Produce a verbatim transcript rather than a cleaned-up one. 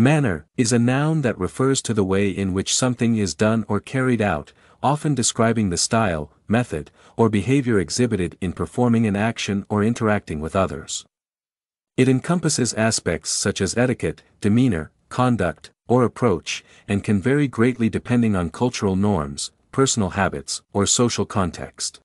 Manner is a noun that refers to the way in which something is done or carried out, often describing the style, method, or behavior exhibited in performing an action or interacting with others. It encompasses aspects such as etiquette, demeanor, conduct, or approach, and can vary greatly depending on cultural norms, personal habits, or social context.